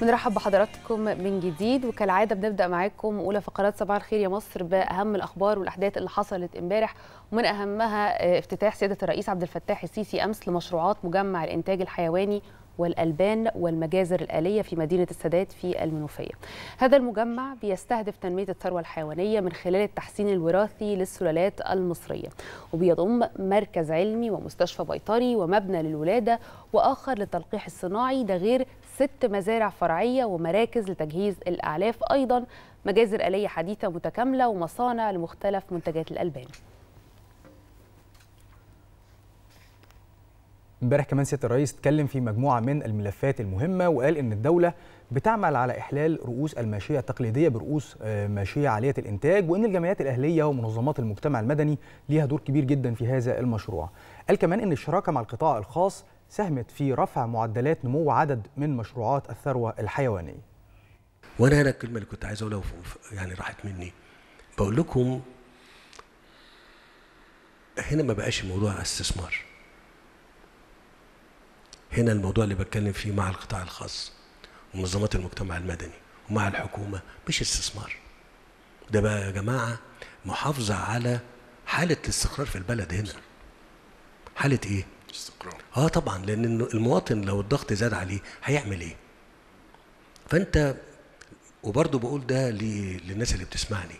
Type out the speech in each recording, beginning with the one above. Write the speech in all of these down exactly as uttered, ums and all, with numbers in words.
بنرحب بحضراتكم من جديد، وكالعاده بنبدا معاكم اولى فقرات صباح الخير يا مصر باهم الاخبار والاحداث اللي حصلت امبارح، ومن اهمها افتتاح سياده الرئيس عبد الفتاح السيسي امس لمشروعات مجمع الانتاج الحيواني والألبان والمجازر الآلية في مدينة السادات في المنوفية. هذا المجمع بيستهدف تنمية الثروة الحيوانية من خلال التحسين الوراثي للسلالات المصرية، وبيضم مركز علمي ومستشفى بيطري ومبنى للولادة وآخر للتلقيح الصناعي، ده غير ست مزارع فرعية ومراكز لتجهيز الأعلاف، أيضا مجازر آلية حديثة متكاملة ومصانع لمختلف منتجات الألبان. امبارح كمان سياده الرئيس اتكلم في مجموعه من الملفات المهمه، وقال ان الدوله بتعمل على احلال رؤوس الماشيه التقليديه برؤوس ماشيه عاليه الانتاج، وان الجمعيات الاهليه ومنظمات المجتمع المدني ليها دور كبير جدا في هذا المشروع. قال كمان ان الشراكه مع القطاع الخاص ساهمت في رفع معدلات نمو عدد من مشروعات الثروه الحيوانيه. وانا هنا الكلمه اللي كنت عايز اقولها يعني راحت مني، بقول لكم هنا ما بقاش الموضوع استثمار. هنا الموضوع اللي بتكلم فيه مع القطاع الخاص ومنظمات المجتمع المدني ومع الحكومة مش استثمار. ده بقى يا جماعة محافظة على حالة الاستقرار في البلد. هنا حالة ايه؟ استقرار. اه طبعا، لأن المواطن لو الضغط زاد عليه هيعمل ايه؟ فأنت وبرضه بقول ده للناس اللي بتسمعني،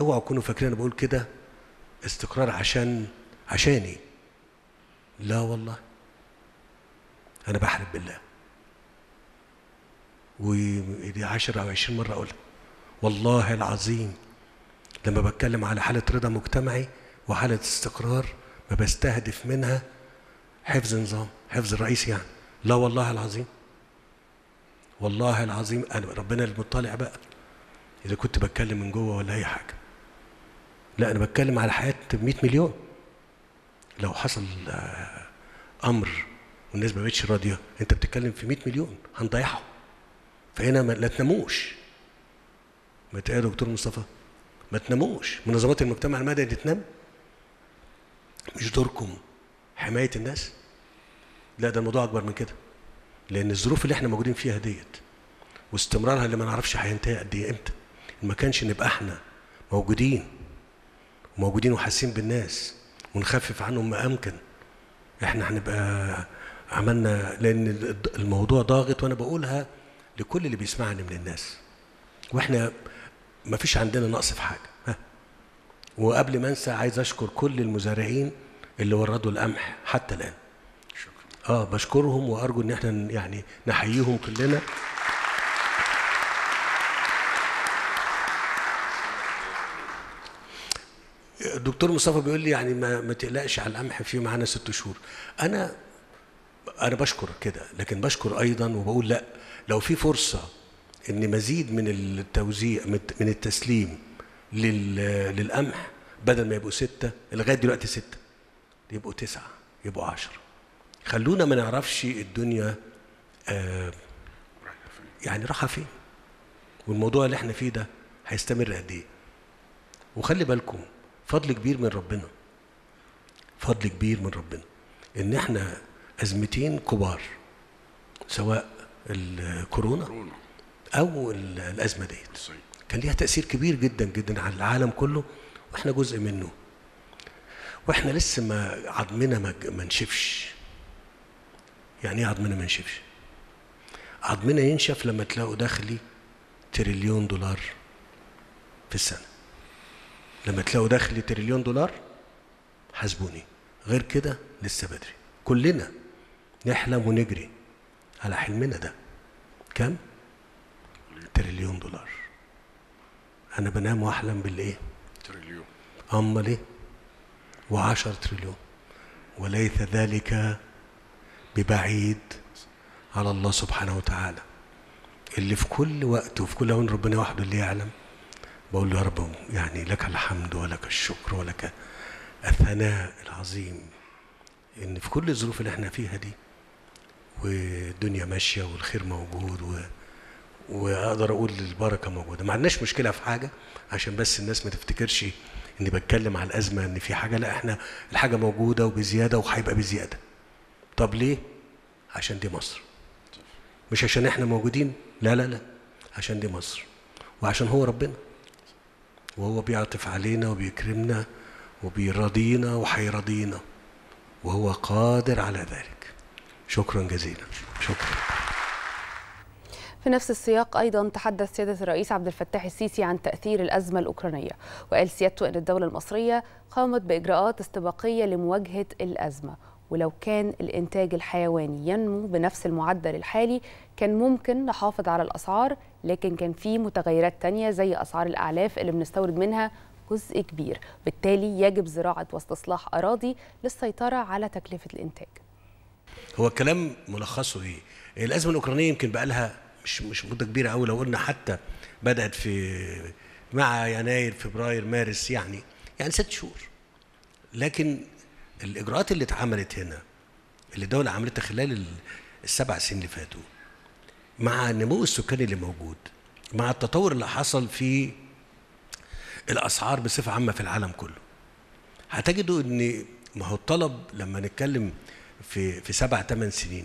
اوعوا تكونوا فاكرين انا بقول كده استقرار عشان عشاني. لا والله، أنا بحلف بالله، ودي عشر أو عشرين مرة أقولها والله العظيم، لما بتكلم على حالة رضا مجتمعي وحالة استقرار ما بستهدف منها حفظ نظام، حفظ الرئيس يعني. لا والله العظيم، والله العظيم أنا ربنا المطلع بقى إذا كنت بتكلم من جوه ولا أي حاجة. لا، أنا بتكلم على حياة مئة مليون. لو حصل أمر والناس ما بقتش راضيه، انت بتتكلم في مئة مليون هنضيعهم. فهنا ما لا تناموش. ما تقول يا دكتور مصطفى ما تناموش، منظمات المجتمع المدني تنام؟ مش دوركم حمايه الناس؟ لا، ده الموضوع اكبر من كده، لان الظروف اللي احنا موجودين فيها ديت واستمرارها اللي ما نعرفش هينتهي قد ايه امتى، ما كانش نبقى احنا موجودين وموجودين وحاسين بالناس ونخفف عنهم ما امكن. احنا هنبقى عملنا، لان الموضوع ضاغط، وانا بقولها لكل اللي بيسمعني من الناس، واحنا ما فيش عندنا نقص في حاجه. ها، وقبل ما انسى عايز اشكر كل المزارعين اللي وردوا القمح حتى الان. شكرا. اه بشكرهم، وارجو ان احنا يعني نحييهم كلنا. الدكتور مصطفى بيقول لي يعني ما, ما تقلقش على القمح، في معانا ست شهور. انا أنا بشكر كده، لكن بشكر أيضا وبقول لأ، لو في فرصة إن مزيد من التوزيع من التسليم للقمح، بدل ما يبقوا ستة، لغاية دلوقتي ستة، يبقوا تسعة، يبقوا عشرة. خلونا ما نعرفش الدنيا آه يعني راحة فين، والموضوع اللي إحنا فيه ده هيستمر قد إيه. وخلي بالكم، فضل كبير من ربنا، فضل كبير من ربنا إن إحنا أزمتين كبار، سواء الكورونا أو الأزمة ديت، كان ليها تأثير كبير جدا جدا على العالم كله، وإحنا جزء منه، وإحنا لسه ما عظمنا ما نشفش. يعني إيه عظمنا ما نشفش؟ عظمنا ينشف لما تلاقوا دخلي تريليون دولار في السنة. لما تلاقوا دخلي تريليون دولار حاسبوني، غير كده لسه بدري. كلنا نحلم ونجري على حلمنا ده. كم؟ تريليون دولار. أنا بنام وأحلم بالإيه؟ تريليون. أمال إيه؟ وعشر تريليون. وليس ذلك ببعيد على الله سبحانه وتعالى، اللي في كل وقت وفي كل هون ربنا وحده اللي يعلم. بقول له يا رب يعني لك الحمد ولك الشكر ولك الثناء العظيم، إن في كل الظروف اللي احنا فيها دي والدنيا ماشية والخير موجود و... وأقدر أقول البركة موجودة. ما عندناش مشكلة في حاجة، عشان بس الناس ما تفتكرش إني بتكلم على الأزمة إن في حاجة، لا، احنا الحاجة موجودة وبزيادة وهيبقى بزيادة. طب ليه؟ عشان دي مصر، مش عشان احنا موجودين، لا لا لا، عشان دي مصر وعشان هو ربنا، وهو بيعطف علينا وبيكرمنا وبيرضينا وحيرضينا، وهو قادر على ذلك. شكرا جزيلا، شكرا. في نفس السياق أيضا تحدث سيادة الرئيس عبد الفتاح السيسي عن تأثير الأزمة الأوكرانية، وقال سيادته أن الدولة المصرية قامت بإجراءات استباقية لمواجهة الأزمة، ولو كان الإنتاج الحيواني ينمو بنفس المعدل الحالي كان ممكن نحافظ على الأسعار، لكن كان في متغيرات تانية زي أسعار الأعلاف اللي بنستورد منها جزء كبير، بالتالي يجب زراعة واستصلاح أراضي للسيطرة على تكلفة الإنتاج. هو الكلام ملخصه إيه؟ الأزمة الأوكرانية يمكن بقى لها مش مش مده كبيره قوي، لو قلنا حتى بدات في مع يناير فبراير مارس يعني يعني ست شهور، لكن الاجراءات اللي اتعملت هنا اللي الدوله عملتها خلال السبع سنين اللي فاتوا، مع النمو السكاني اللي موجود، مع التطور اللي حصل في الاسعار بصفه عامه في العالم كله، هتجدوا ان ما هو الطلب لما نتكلم في في سبع ثمان سنين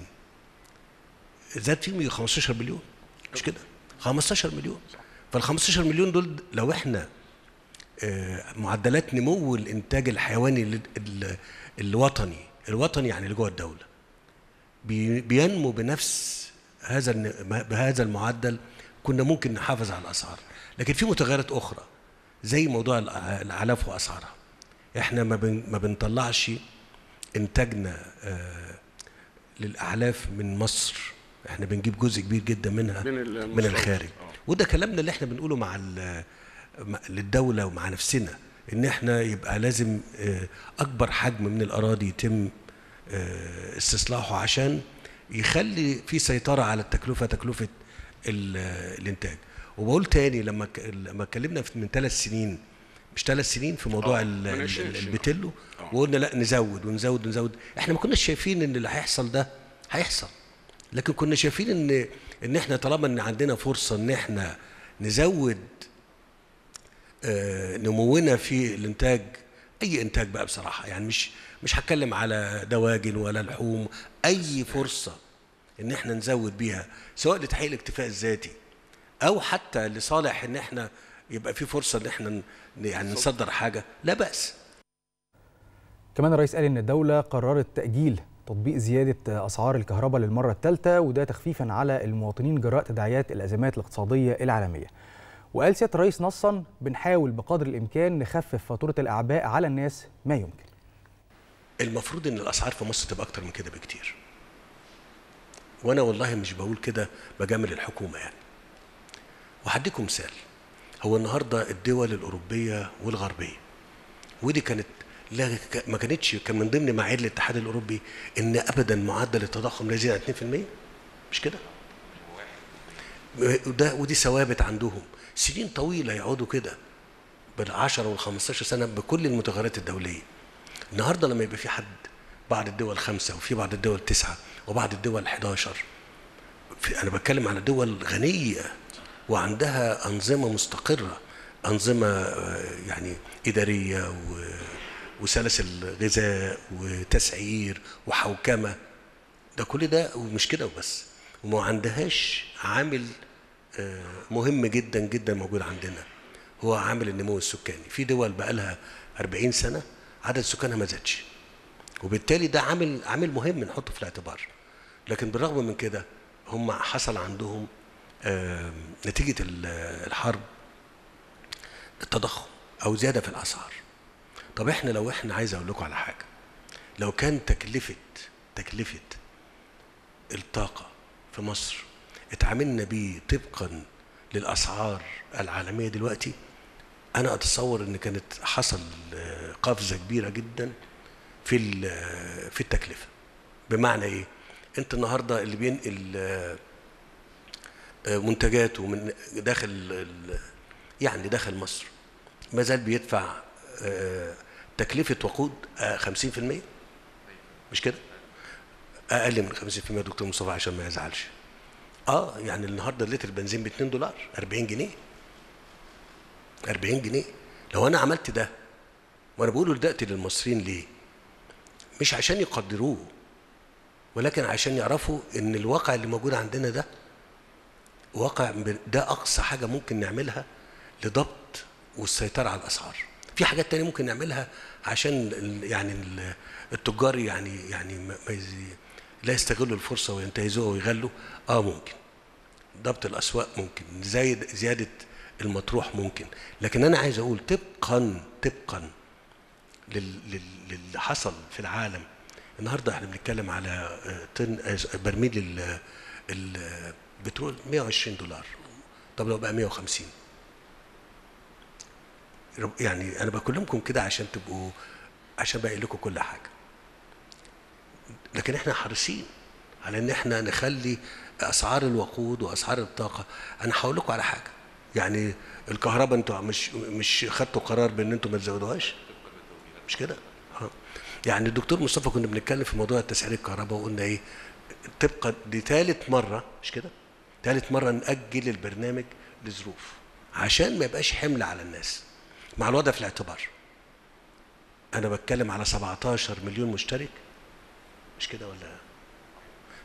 زاد فيهم خمستاشر مليون، مش كده؟ خمستاشر مليون. فال خمستاشر مليون دول لو احنا معدلات نمو الانتاج الحيواني الوطني، الوطني يعني اللي جوه الدوله، بينمو بنفس هذا بهذا المعدل كنا ممكن نحافظ على الاسعار، لكن في متغيرات اخرى زي موضوع الاعلاف واسعارها. احنا ما بنطلعش انتاجنا للاعلاف من مصر، احنا بنجيب جزء كبير جدا منها من, من الخارج. وده كلامنا اللي احنا بنقوله مع للدوله ومع نفسنا، ان احنا يبقى لازم اكبر حجم من الاراضي يتم استصلاحه عشان يخلي في سيطره على التكلفه، تكلفه الانتاج. وبقول تاني لما لما اتكلمنا من ثلاث سنين مش ثلاث سنين في موضوع البتلو، وقلنا لا نزود ونزود ونزود، احنا ما كناش شايفين ان اللي هيحصل ده هيحصل، لكن كنا شايفين ان ان احنا طالما ان عندنا فرصه ان احنا نزود آه نمونا في الانتاج، اي انتاج بقى بصراحه، يعني مش مش هتكلم على دواجن ولا لحوم، اي فرصه ان احنا نزود بيها سواء لتحقيق الاكتفاء الذاتي او حتى لصالح ان احنا يبقى في فرصه ان احنا يعني نصدر حاجه، لا باس. كمان الرئيس قال ان الدوله قررت تاجيل تطبيق زيادة أسعار الكهرباء للمرة الثالثة، وده تخفيفا على المواطنين جراء تداعيات الأزمات الاقتصادية العالمية. وقال سيادة الرئيس نصا بنحاول بقدر الإمكان نخفف فاتورة الأعباء على الناس ما يمكن. المفروض إن الأسعار في مصر تبقى أكتر من كده بكتير، وأنا والله مش بقول كده بجامل الحكومة يعني. وهديكم مثال، هو النهاردة الدول الأوروبية والغربية، ودي كانت لا ما كانتش كان من ضمن معايير الاتحاد الاوروبي ان ابدا معدل التضخم لا يزيد عن اتنين في المية، مش كده؟ وده ودي ثوابت عندهم سنين طويله، يقعدوا كده بال عشرة وال خمستاشر سنة بكل المتغيرات الدوليه. النهارده لما يبقى في حد بعض الدول خمسه وفي بعض الدول تسعه وبعض الدول حداشر، انا بتكلم على دول غنيه وعندها انظمه مستقره، انظمه يعني اداريه و وسلاسل غذاء وتسعير وحوكمه، ده كل ده ومش كده وبس، وما عندهاش عامل مهم جدا جدا موجود عندنا هو عامل النمو السكاني. في دول بقى لها أربعين سنة عدد سكانها ما زادش، وبالتالي ده عامل عامل مهم نحطه في الاعتبار. لكن بالرغم من كده هم حصل عندهم نتيجه الحرب التضخم او زياده في الاسعار. طب احنا لو احنا عايز اقول لكم على حاجه، لو كان تكلفه تكلفه الطاقه في مصر اتعاملنا بيه طبقا للاسعار العالميه دلوقتي، انا اتصور ان كانت حصل قفزه كبيره جدا في في التكلفه. بمعنى ايه؟ انت النهارده اللي بينقل منتجاته من داخل يعني داخل مصر ما زال بيدفع تكلفة وقود خمسين في المية، مش كده؟ أقل من خمسين في المية دكتور مصطفى عشان ما يزعلش. أه يعني النهارده لتر البنزين ب اتنين دولار، أربعين جنيه. أربعين جنيه، لو أنا عملت ده وأنا بقوله دلوقتي للمصريين ليه؟ مش عشان يقدروه، ولكن عشان يعرفوا ان الواقع اللي موجود عندنا ده واقع، ده اقصى حاجه ممكن نعملها لضبط والسيطره على الاسعار. في حاجات تانية ممكن نعملها عشان يعني التجار يعني يعني ما لا يستغلوا الفرصه وينتهزوها ويغلوا. اه ممكن ضبط الاسواق، ممكن زايد زياده المطروح ممكن، لكن انا عايز اقول طبقا طبقا للي حصل في العالم النهارده. احنا بنتكلم على برميل البترول مئة وعشرين دولار، طب لو بقى مئة وخمسين، يعني انا بكلمكم كده عشان تبقوا عشان بقول لكم كل حاجه. لكن احنا حريصين على ان احنا نخلي اسعار الوقود واسعار الطاقه. انا هقول لكم على حاجه، يعني الكهرباء انتوا مش مش خدتوا قرار بان انتوا ما تزودوهاش، مش كده؟ يعني الدكتور مصطفى كنا بنتكلم في موضوع تسعير الكهرباء وقلنا ايه، طبقا دي ثالث مره، مش كده؟ ثالث مره ناجل البرنامج لظروف عشان ما يبقاش حمل على الناس مع الوضع في الاعتبار. انا بتكلم على سبعتاشر مليون مشترك، مش كده؟ ولا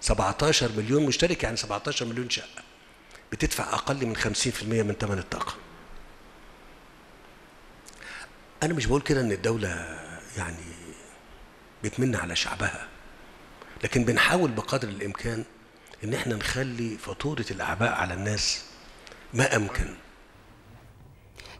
سبعتاشر مليون مشترك، يعني سبعتاشر مليون شقه بتدفع اقل من خمسين في المئة من ثمن الطاقه. انا مش بقول كده ان الدوله يعني بتمن على شعبها، لكن بنحاول بقدر الامكان ان احنا نخلي فاتوره الاعباء على الناس ما امكن.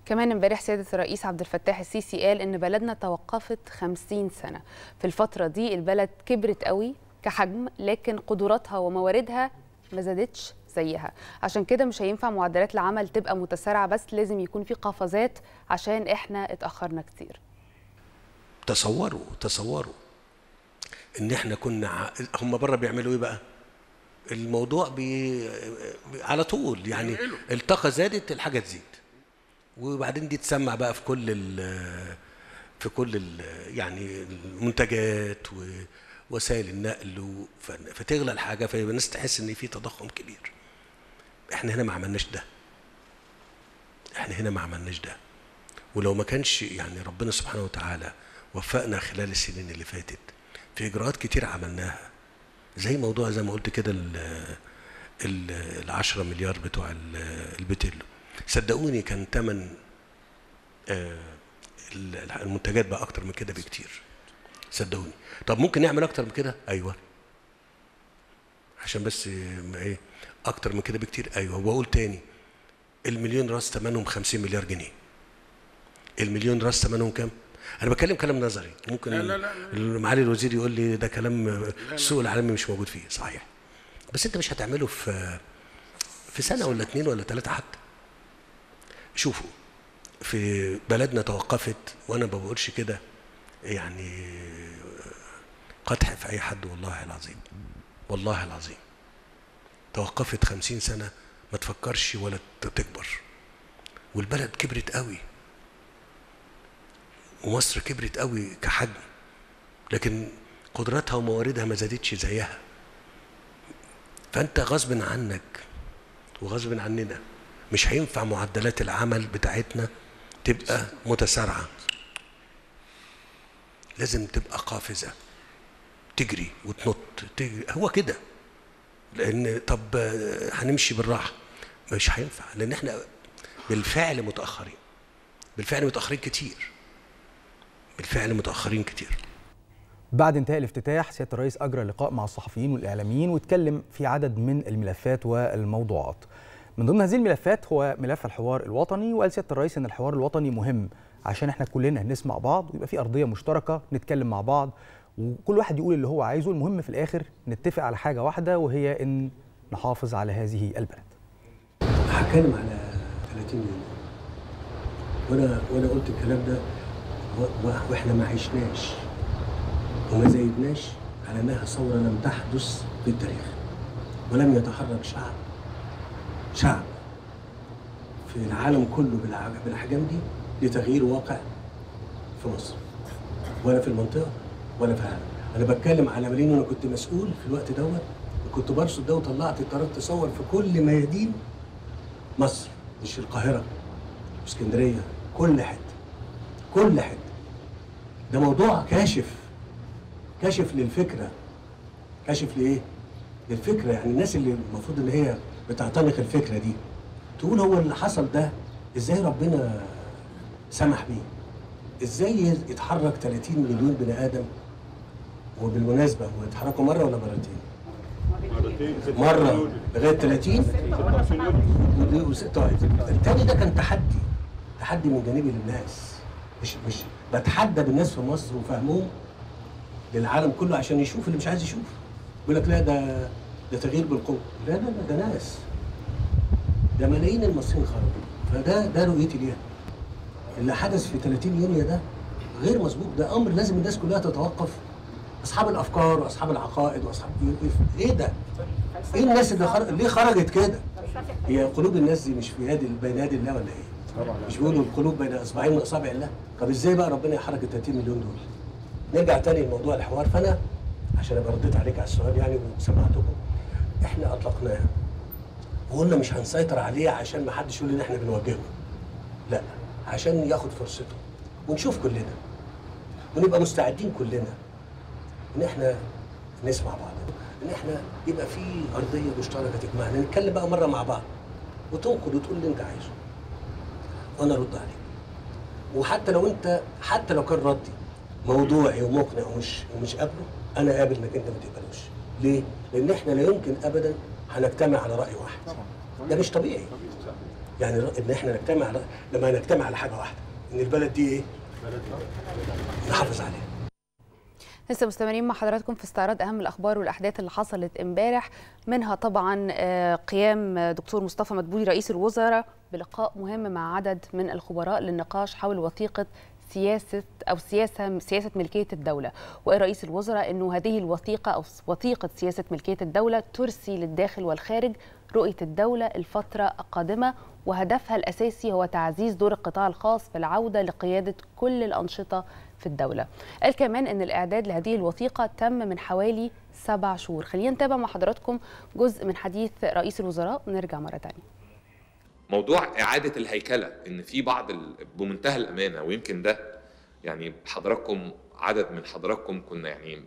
كمان امبارح سيادة الرئيس عبد الفتاح السيسي قال ان بلدنا توقفت خمسين سنة، في الفترة دي البلد كبرت قوي كحجم لكن قدراتها ومواردها ما زادتش زيها، عشان كده مش هينفع معدلات العمل تبقى متسارعة بس، لازم يكون في قفزات عشان احنا اتأخرنا كتير. تصوروا تصوروا ان احنا كنا هم بره بيعملوا ايه بقى؟ الموضوع بي... على طول يعني الطاقة زادت الحاجة تزيد، وبعدين دي تسمع بقى في كل ال في كل ال يعني المنتجات ووسائل النقل، فتغلى الحاجه فيبقى الناس تحس ان في تضخم كبير. احنا هنا ما عملناش ده، احنا هنا ما عملناش ده، ولو ما كانش يعني ربنا سبحانه وتعالى وفقنا خلال السنين اللي فاتت في اجراءات كتير عملناها، زي موضوع زي ما قلت كده ال عشرة مليار بتوع البترول، صدقوني كان تمن آه المنتجات بقى اكتر من كده بكتير، صدقوني. طب ممكن نعمل اكتر من كده؟ ايوه، عشان بس ايه اكتر من كده بكتير، ايوه. واقول تاني، المليون راس ثمنهم خمسين مليار جنيه، المليون راس ثمنهم كام؟ انا بتكلم كلام نظري، ممكن لا لا لا. معالي الوزير يقول لي ده كلام السوق العالمي مش موجود فيه، صحيح، بس انت مش هتعمله في في سنه ولا اتنين ولا تلاته حتى. شوفوا، في بلدنا توقفت، وانا ما بقولش كده يعني قدح في اي حد، والله العظيم والله العظيم توقفت خمسين سنة، ما تفكرش ولا تكبر، والبلد كبرت قوي ومصر كبرت قوي كحجم، لكن قدراتها ومواردها ما زادتش زيها. فانت غصب عنك وغصب عننا مش هينفع معدلات العمل بتاعتنا تبقى متسارعه، لازم تبقى قافزه تجري وتنط تجري. هو كده، لان طب هنمشي بالراحه مش هينفع، لان احنا بالفعل متاخرين، بالفعل متاخرين كتير، بالفعل متاخرين كتير. بعد انتهاء الافتتاح سيادة الرئيس اجرى لقاء مع الصحفيين والاعلاميين واتكلم في عدد من الملفات والموضوعات. من ضمن هذه الملفات هو ملف الحوار الوطني، وقال سيادة الرئيس ان الحوار الوطني مهم عشان احنا كلنا هنسمع بعض ويبقى في ارضيه مشتركه نتكلم مع بعض وكل واحد يقول اللي هو عايزه، المهم في الاخر نتفق على حاجه واحده وهي ان نحافظ على هذه البلد. هتكلم على ثلاثين يوم، وانا وانا قلت الكلام ده واحنا ما عشناش وما زايدناش على انها ثوره لم تحدث في التاريخ، ولم يتحرك شعب شعب في العالم كله بالاحجام دي لتغيير واقع في مصر، ولا في المنطقه ولا في العالم. انا بتكلم على مليون، وانا كنت مسؤول في الوقت دوت، وكنت برصد ده وطلعت قرارات تصور في كل ميادين مصر، مش القاهره واسكندريه، كل حته كل حته. ده موضوع كاشف كاشف للفكره كاشف لايه؟ للفكره. يعني الناس اللي المفروض ان هي بتعتنق الفكره دي تقول هو اللي حصل ده ازاي ربنا سمح بيه؟ ازاي يتحرك ثلاثين مليون بني ادم؟ وبالمناسبه هو يتحركوا مره ولا مرتين؟ مرة لغاية ثلاثين وستة. التاني ده كان تحدي، تحدي من جانبي للناس، مش مش بتحدى بالناس في مصر وفهمهم للعالم كله عشان يشوف اللي مش عايز يشوف. يقول لك لا ده ده تغيير بالقوة، لا لا لا ده ناس، ده ملايين المصريين خرجوا. فده ده رؤيتي ليها. اللي حدث في ثلاثين يونيو ده غير مسبوق، ده أمر لازم الناس كلها تتوقف. أصحاب الأفكار وأصحاب العقائد وأصحاب إيه ده؟ إيه الناس اللي خرج... ليه خرجت كده؟ هي قلوب الناس دي مش في يد بين يد الله ولا إيه؟ مش بيقولوا القلوب بين إصبعين من إصابع الله؟ طب إزاي بقى ربنا يحرك ال ثلاثين مليون دول؟ نرجع تاني لموضوع الحوار. فأنا عشان أبقى رديت عليك على السؤال يعني وسمعتكم، إحنا أطلقناها وقلنا مش هنسيطر عليه عشان ما حدش يقول إن إحنا بنواجهه. لا، عشان ياخد فرصته ونشوف كلنا ونبقى مستعدين كلنا ان احنا نسمع بعضنا، ان احنا يبقى في ارضيه مشتركه تجمعنا، نتكلم بقى مره مع بعض وتنقد وتقول اللي انت عايزه وانا ارد عليك. وحتى لو انت حتى لو كان ردي موضوعي ومقنع ومش ومش قابله، انا قابل انك انت ما تقبلوش. ليه؟ لان احنا لا يمكن ابدا هنجتمع على راي واحد. ده مش طبيعي. يعني ان احنا نجتمع على... لما نجتمع على حاجه واحده، ان البلد دي ايه؟ نحافظ عليها. لسه مستمرين مع حضراتكم في استعراض أهم الأخبار والأحداث اللي حصلت امبارح، منها طبعا قيام دكتور مصطفى مدبولي رئيس الوزراء بلقاء مهم مع عدد من الخبراء للنقاش حول وثيقة سياسة أو سياسة سياسة ملكية الدولة، وقال رئيس الوزراء إنه هذه الوثيقة أو وثيقة سياسة ملكية الدولة ترسي للداخل والخارج رؤية الدولة الفترة القادمة، وهدفها الأساسي هو تعزيز دور القطاع الخاص في العودة لقيادة كل الأنشطة في الدولة. قال كمان أن الإعداد لهذه الوثيقة تم من حوالي سبع شهور. خلينا نتابع مع حضراتكم جزء من حديث رئيس الوزراء ونرجع مرة تانية. موضوع إعادة الهيكلة، أن في بعض بمنتهى الأمانة، ويمكن ده يعني حضراتكم عدد من حضراتكم كنا يعني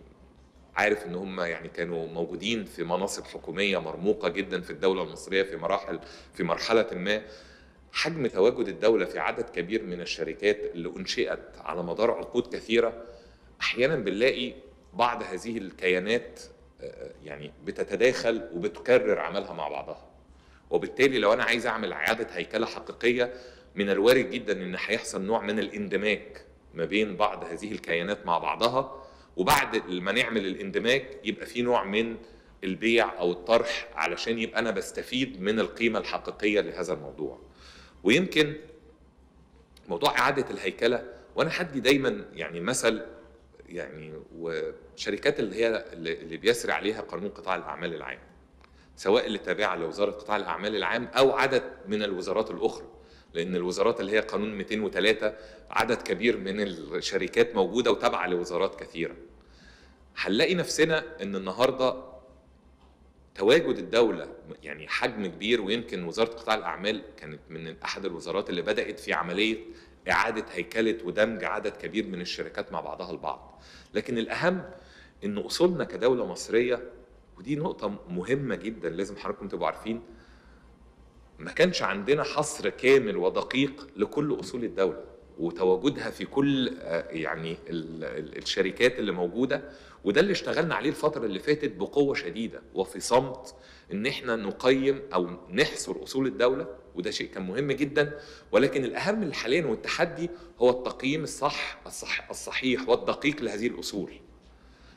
عارف ان هم يعني كانوا موجودين في مناصب حكوميه مرموقه جدا في الدوله المصريه في مراحل في مرحله ما. حجم تواجد الدوله في عدد كبير من الشركات اللي انشئت على مدار عقود كثيره، احيانا بنلاقي بعض هذه الكيانات يعني بتتداخل وبتكرر عملها مع بعضها، وبالتالي لو انا عايز اعمل اعاده هيكله حقيقيه من الوارد جدا ان هيحصل نوع من الاندماج ما بين بعض هذه الكيانات مع بعضها، وبعد ما نعمل الاندماج يبقى في نوع من البيع او الطرح علشان يبقى انا بستفيد من القيمه الحقيقيه لهذا الموضوع. ويمكن موضوع اعاده الهيكله، وانا حدي دايما يعني مثل يعني وشركات اللي هي اللي بيسري عليها قانون قطاع الاعمال العام، سواء اللي تابعه لوزاره قطاع الاعمال العام او عدد من الوزارات الاخرى، لأن الوزارات اللي هي قانون مئتين وثلاثة عدد كبير من الشركات موجودة وتابعة لوزارات كثيرة. هنلاقي نفسنا إن النهاردة تواجد الدولة يعني حجم كبير، ويمكن وزارة قطاع الأعمال كانت من أحد الوزارات اللي بدأت في عملية إعادة هيكلة ودمج عدد كبير من الشركات مع بعضها البعض. لكن الأهم إن أصولنا كدولة مصرية، ودي نقطة مهمة جدا لازم حضراتكم تبقوا عارفين، ما كانش عندنا حصر كامل ودقيق لكل أصول الدولة وتواجدها في كل يعني الشركات اللي موجودة، وده اللي اشتغلنا عليه الفترة اللي فاتت بقوة شديدة وفي صمت، إن احنا نقيم أو نحصر أصول الدولة، وده شيء كان مهم جدا. ولكن الأهم حاليا والتحدي هو التقييم الصح, الصح الصحيح والدقيق لهذه الأصول،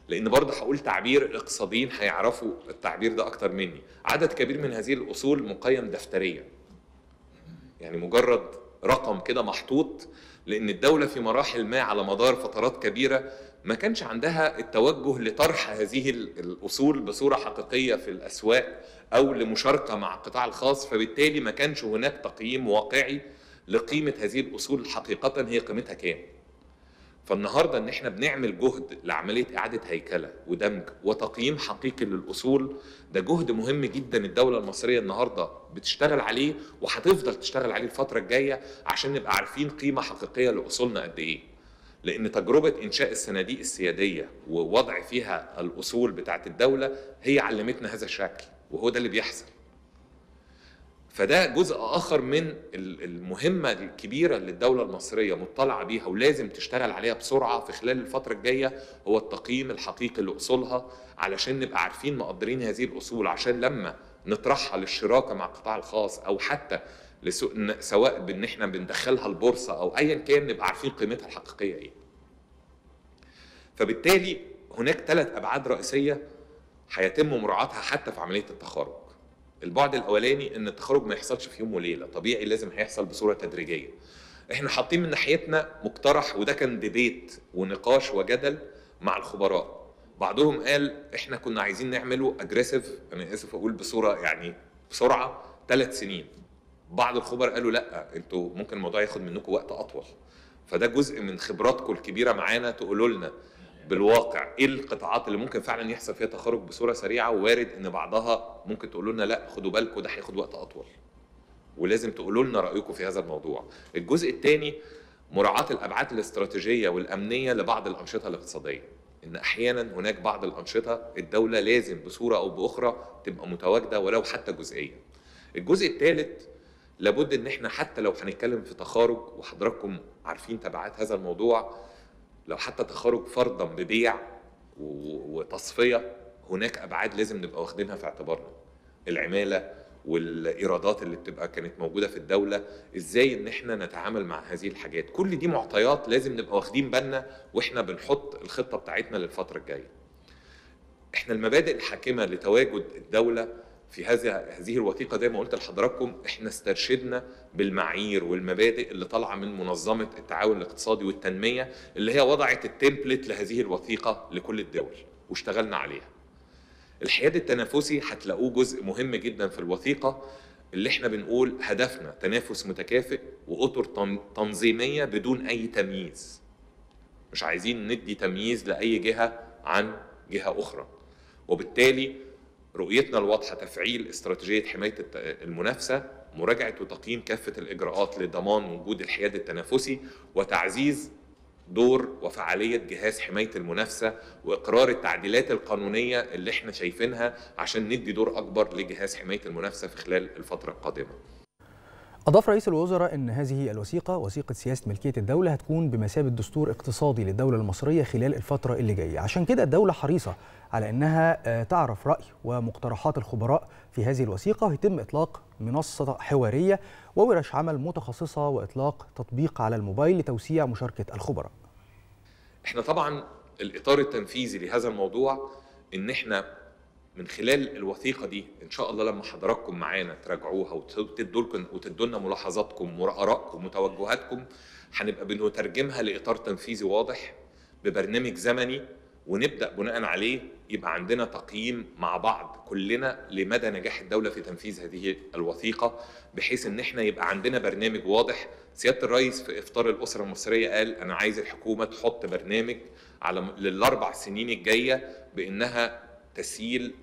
لأن برضه هقول تعبير الاقتصاديين هيعرفوا التعبير ده أكتر مني. عدد كبير من هذه الأصول مقيم دفتريا، يعني مجرد رقم كده محطوط، لأن الدولة في مراحل ما على مدار فترات كبيرة ما كانش عندها التوجه لطرح هذه الأصول بصورة حقيقية في الأسواق أو لمشاركة مع القطاع الخاص، فبالتالي ما كانش هناك تقييم واقعي لقيمة هذه الأصول حقيقة هي قيمتها كام. فالنهارده ان احنا بنعمل جهد لعمليه اعاده هيكله ودمج وتقييم حقيقي للاصول، ده جهد مهم جدا الدوله المصريه النهارده بتشتغل عليه وهتفضل تشتغل عليه الفتره الجايه، عشان نبقى عارفين قيمه حقيقيه لاصولنا قد ايه. لأن تجربة إنشاء الصناديق السيادية ووضع فيها الأصول بتاعت الدولة هي علمتنا هذا الشكل، وهو ده اللي بيحصل. فده جزء آخر من المهمة الكبيرة اللي الدولة المصرية مطلعة بيها ولازم تشتغل عليها بسرعة في خلال الفترة الجاية، هو التقييم الحقيقي لأصولها علشان نبقى عارفين مقدرين هذه الأصول، عشان لما نطرحها للشراكة مع القطاع الخاص أو حتى سواء بإن احنا بندخلها البورصة أو أيا كان نبقى عارفين قيمتها الحقيقية إيه. فبالتالي هناك ثلاث أبعاد رئيسية هيتم مراعاتها حتى في عملية التخارج. البعد الاولاني ان التخارج ما يحصلش في يوم وليله، طبيعي لازم هيحصل بصوره تدريجيه. احنا حاطين من ناحيتنا مقترح، وده كان ديبيت ونقاش وجدل مع الخبراء. بعضهم قال احنا كنا عايزين نعمله اجريسيف، انا اسف اقول بصوره يعني بسرعه، ثلاث سنين. بعض الخبراء قالوا لا، انتوا ممكن الموضوع ياخد منكم وقت اطول. فده جزء من خبراتكم الكبيره معانا، تقولوا لنا بالواقع ايه القطاعات اللي ممكن فعلا يحصل فيها تخارج بصوره سريعه، ووارد ان بعضها ممكن تقولوا لنا لا خدوا بالكم ده هياخد وقت اطول، ولازم تقولوا لنا رايكم في هذا الموضوع. الجزء الثاني مراعاه الابعاد الاستراتيجيه والامنيه لبعض الانشطه الاقتصاديه، ان احيانا هناك بعض الانشطه الدوله لازم بصوره او باخرى تبقى متواجده ولو حتى جزئيا. الجزء الثالث لابد ان احنا حتى لو هنتكلم في تخارج، وحضراتكم عارفين تبعات هذا الموضوع، لو حتى تخارج فرضا ببيع وتصفيه هناك ابعاد لازم نبقى واخدينها في اعتبارنا، العماله والايرادات اللي بتبقى كانت موجوده في الدوله، ازاي ان احنا نتعامل مع هذه الحاجات. كل دي معطيات لازم نبقى واخدين بالنا واحنا بنحط الخطه بتاعتنا للفتره الجايه. احنا المبادئ الحاكمه لتواجد الدوله في هذه هذه الوثيقه زي ما قلت لحضراتكم، احنا استرشدنا بالمعايير والمبادئ اللي طالعه من منظمه التعاون الاقتصادي والتنميه، اللي هي وضعت التمبلت لهذه الوثيقه لكل الدول واشتغلنا عليها. الحياد التنافسي هتلاقوه جزء مهم جدا في الوثيقه، اللي احنا بنقول هدفنا تنافس متكافئ واطر تنظيميه بدون اي تمييز. مش عايزين ندي تمييز لاي جهه عن جهه اخرى. وبالتالي رؤيتنا الواضحة تفعيل استراتيجية حماية المنافسة، مراجعة وتقييم كافة الإجراءات لضمان وجود الحياد التنافسي، وتعزيز دور وفعالية جهاز حماية المنافسة، وإقرار التعديلات القانونية اللي احنا شايفينها عشان ندي دور أكبر لجهاز حماية المنافسة في خلال الفترة القادمة. أضاف رئيس الوزراء أن هذه الوثيقة، وثيقة سياسة ملكية الدولة، هتكون بمثابة دستور اقتصادي للدولة المصرية خلال الفترة اللي جاية، عشان كده الدولة حريصة على أنها تعرف رأي ومقترحات الخبراء في هذه الوثيقة، ويتم إطلاق منصة حوارية وورش عمل متخصصة وإطلاق تطبيق على الموبايل لتوسيع مشاركة الخبراء. إحنا طبعا الإطار التنفيذي لهذا الموضوع إن إحنا من خلال الوثيقه دي ان شاء الله لما حضراتكم معانا تراجعوها وتدوا لكم وتدوا لنا ملاحظاتكم وارائكم وتوجهاتكم، هنبقى بنترجمها لاطار تنفيذي واضح ببرنامج زمني، ونبدا بناء عليه يبقى عندنا تقييم مع بعض كلنا لمدى نجاح الدوله في تنفيذ هذه الوثيقه، بحيث ان احنا يبقى عندنا برنامج واضح. سياده الرئيس في افطار الاسره المصريه قال انا عايز الحكومه تحط برنامج على للاربع سنين الجايه بانها تسييل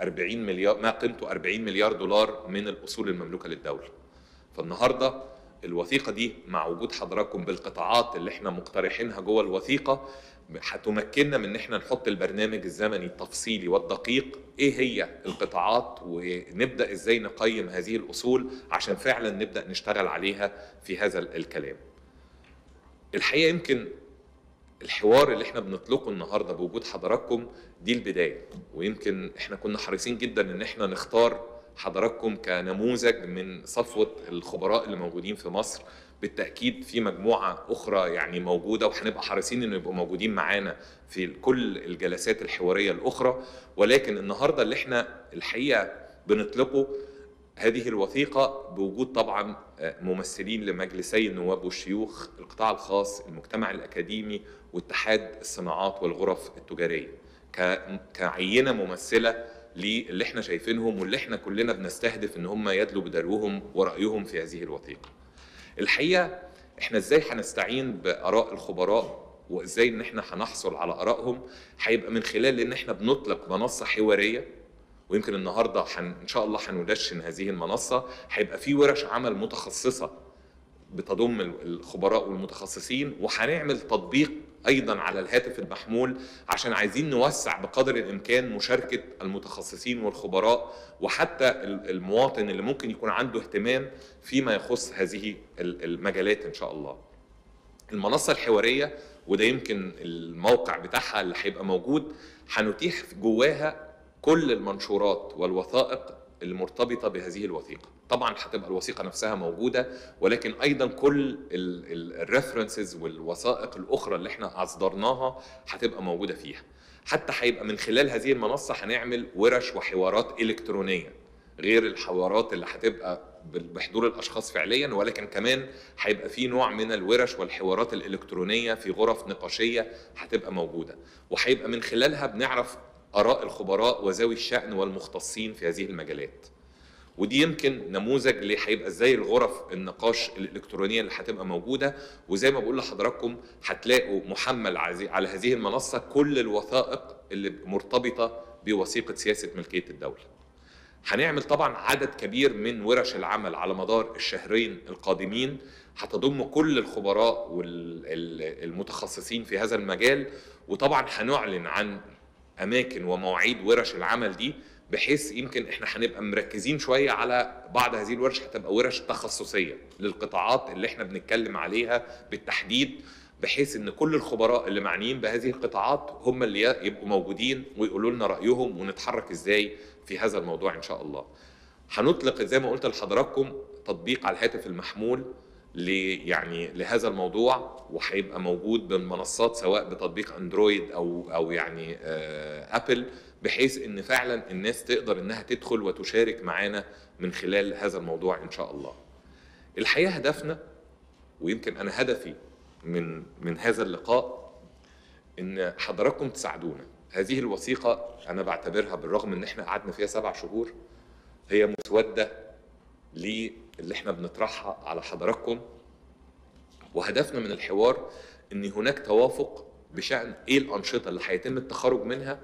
أربعين مليار ما قيمته أربعين مليار دولار من الأصول المملوكة للدولة. فالنهاردة الوثيقة دي مع وجود حضراتكم بالقطاعات اللي احنا مقترحينها جوه الوثيقة هتمكننا من ان احنا نحط البرنامج الزمني التفصيلي والدقيق، ايه هي القطاعات ونبدأ ازاي نقيم هذه الأصول عشان فعلا نبدأ نشتغل عليها في هذا الكلام. الحقيقة يمكن الحوار اللي احنا بنطلقه النهارده بوجود حضراتكم دي البدايه، ويمكن احنا كنا حريصين جدا ان احنا نختار حضراتكم كنموذج من صفوه الخبراء اللي موجودين في مصر. بالتاكيد في مجموعه اخرى يعني موجوده، وهنبقى حريصين ان يبقوا موجودين معانا في كل الجلسات الحواريه الاخرى، ولكن النهارده اللي احنا الحقيقه بنطلقه هذه الوثيقة بوجود طبعا ممثلين لمجلسي النواب والشيوخ، القطاع الخاص، المجتمع الأكاديمي، واتحاد الصناعات والغرف التجارية، كعينة ممثلة للي احنا شايفينهم واللي احنا كلنا بنستهدف ان هم يدلوا بدلوهم ورأيهم في هذه الوثيقة. الحقيقة احنا ازاي هنستعين بآراء الخبراء وازاي ان احنا هنحصل على آرائهم، هيبقى من خلال ان احنا بنطلق منصة حوارية، ويمكن النهارده ان شاء الله هندشن هذه المنصه، هيبقى في ورش عمل متخصصه بتضم الخبراء والمتخصصين، وهنعمل تطبيق أيضاً على الهاتف المحمول عشان عايزين نوسع بقدر الإمكان مشاركة المتخصصين والخبراء وحتى المواطن اللي ممكن يكون عنده اهتمام فيما يخص هذه المجالات إن شاء الله. المنصة الحوارية، وده يمكن الموقع بتاعها اللي هيبقى موجود، هنتيح جواها كل المنشورات والوثائق المرتبطة بهذه الوثيقة. طبعا هتبقى الوثيقة نفسها موجودة، ولكن أيضا كل الريفرنسز والوثائق الأخرى اللي احنا أصدرناها هتبقى موجودة فيها. حتى هيبقى من خلال هذه المنصة هنعمل ورش وحوارات إلكترونية غير الحوارات اللي هتبقى بحضور الأشخاص فعليا، ولكن كمان هيبقى في نوع من الورش والحوارات الإلكترونية في غرف نقاشية هتبقى موجودة، وهيبقى من خلالها بنعرف آراء الخبراء وذوي الشأن والمختصين في هذه المجالات. ودي يمكن نموذج اللي هيبقى ازاي الغرف النقاش الإلكترونية اللي هتبقى موجودة. وزي ما بقول لحضراتكم هتلاقوا محمل على هذه المنصة كل الوثائق اللي مرتبطة بوثيقة سياسة ملكية الدولة. هنعمل طبعا عدد كبير من ورش العمل على مدار الشهرين القادمين هتضم كل الخبراء والمتخصصين في هذا المجال، وطبعا هنعلن عن أماكن ومواعيد ورش العمل دي، بحيث يمكن احنا هنبقى مركزين شوية على بعض هذه الورش هتبقى ورش تخصصية للقطاعات اللي احنا بنتكلم عليها بالتحديد، بحيث ان كل الخبراء اللي معنيين بهذه القطاعات هم اللي يبقوا موجودين ويقولوا لنا رأيهم ونتحرك ازاي في هذا الموضوع ان شاء الله. هنطلق زي ما قلت لحضراتكم تطبيق على الهاتف المحمول يعني لهذا الموضوع، وهيبقى موجود بالمنصات سواء بتطبيق اندرويد او او يعني ابل، بحيث ان فعلا الناس تقدر انها تدخل وتشارك معانا من خلال هذا الموضوع ان شاء الله. الحقيقه هدفنا، ويمكن انا هدفي من من هذا اللقاء، ان حضراتكم تساعدونا. هذه الوثيقه انا بعتبرها بالرغم ان احنا قعدنا فيها سبع شهور هي مسوده ل اللي احنا بنطرحها على حضراتكم، وهدفنا من الحوار ان هناك توافق بشأن ايه الانشطه اللي هيتم التخرج منها،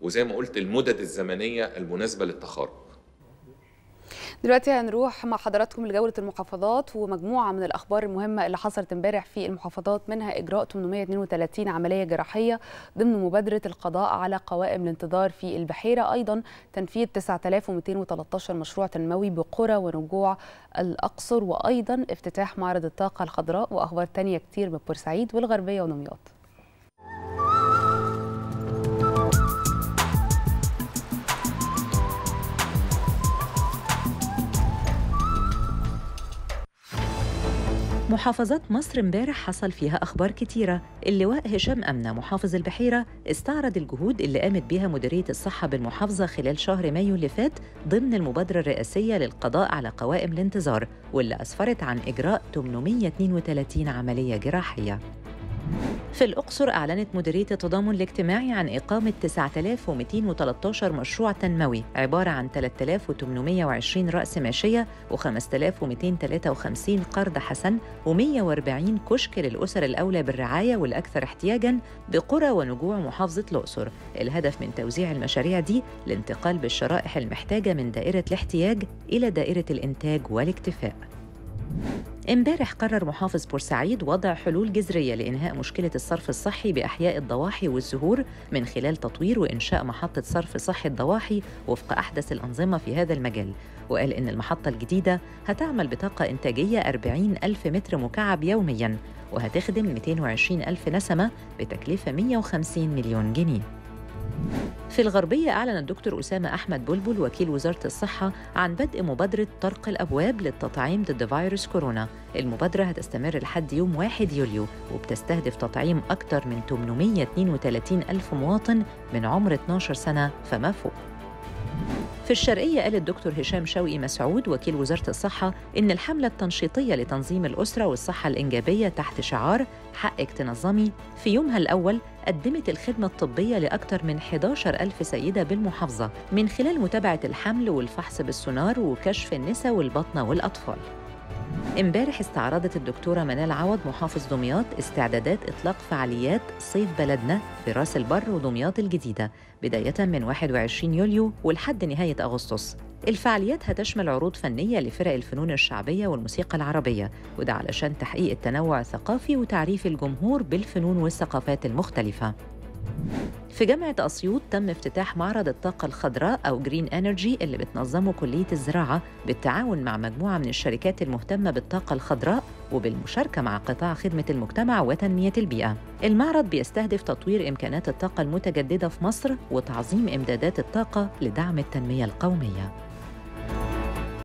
وزي ما قلت المدد الزمنيه المناسبه للتخرج. دلوقتي هنروح مع حضراتكم لجوله المحافظات ومجموعه من الاخبار المهمه اللي حصلت امبارح في المحافظات، منها اجراء ثمانمائة واثنين وثلاثين عمليه جراحيه ضمن مبادره القضاء على قوائم الانتظار في البحيره، ايضا تنفيذ تسعة آلاف ومئتين وثلاثة عشر مشروع تنموي بقرى ورجوع الاقصر، وايضا افتتاح معرض الطاقه الخضراء، واخبار ثانيه كتير من بورسعيد والغربيه ودمياط. محافظات مصر امبارح حصل فيها أخبار كتيرة. اللواء هشام أمين محافظ البحيرة استعرض الجهود اللي قامت بها مديرية الصحة بالمحافظة خلال شهر مايو اللي فات ضمن المبادرة الرئاسية للقضاء على قوائم الانتظار، واللي أسفرت عن إجراء ثمانمائة واثنين وثلاثين عملية جراحية. في الأقصر أعلنت مديرية التضامن الاجتماعي عن إقامة تسعة آلاف ومئتين وثلاثة عشر مشروع تنموي عبارة عن ثلاثة آلاف وثمانمائة وعشرين رأس ماشية وخمسة آلاف ومئتين وثلاثة وخمسين قرض حسن ومائة وأربعين كشك للأسر الأولى بالرعاية والأكثر احتياجاً بقرى ونجوع محافظة الأقصر. الهدف من توزيع المشاريع دي الانتقال بالشرائح المحتاجة من دائرة الاحتياج إلى دائرة الإنتاج والاكتفاء. امبارح قرر محافظ بورسعيد وضع حلول جذرية لإنهاء مشكلة الصرف الصحي بأحياء الضواحي والزهور من خلال تطوير وإنشاء محطة صرف صحي الضواحي وفق أحدث الأنظمة في هذا المجال، وقال إن المحطة الجديدة هتعمل بطاقة إنتاجية أربعين ألف متر مكعب يومياً وهتخدم مئتين وعشرين ألف نسمة بتكلفة مائة وخمسين مليون جنيه. في الغربية أعلن الدكتور أسامة أحمد بلبل وكيل وزارة الصحة عن بدء مبادرة طرق الأبواب للتطعيم ضد فيروس كورونا. المبادرة هتستمر لحد يوم واحد يوليو وبتستهدف تطعيم أكثر من ثمانمائة واثنين وثلاثين ألف مواطن من عمر اثني عشر سنة فما فوق. في الشرقية قال الدكتور هشام شوقي مسعود وكيل وزارة الصحة إن الحملة التنشيطية لتنظيم الأسرة والصحة الإنجابية تحت شعار حقك تنظمي في يومها الأول قدمت الخدمة الطبية لأكثر من أحد عشر ألف سيدة بالمحافظة من خلال متابعة الحمل والفحص بالسونار وكشف النساء والبطنة والأطفال. امبارح استعرضت الدكتورة منال عوض محافظ دمياط استعدادات إطلاق فعاليات صيف بلدنا في راس البر ودمياط الجديدة بداية من واحد وعشرين يوليو ولحد نهاية أغسطس. الفعاليات هتشمل عروض فنية لفرق الفنون الشعبية والموسيقى العربية، وده علشان تحقيق التنوع الثقافي وتعريف الجمهور بالفنون والثقافات المختلفة. في جامعة أسيوط تم افتتاح معرض الطاقة الخضراء أو جرين انرجي اللي بتنظمه كلية الزراعة بالتعاون مع مجموعة من الشركات المهتمة بالطاقة الخضراء وبالمشاركة مع قطاع خدمة المجتمع وتنمية البيئة. المعرض بيستهدف تطوير إمكانات الطاقة المتجددة في مصر وتعظيم إمدادات الطاقة لدعم التنمية القومية.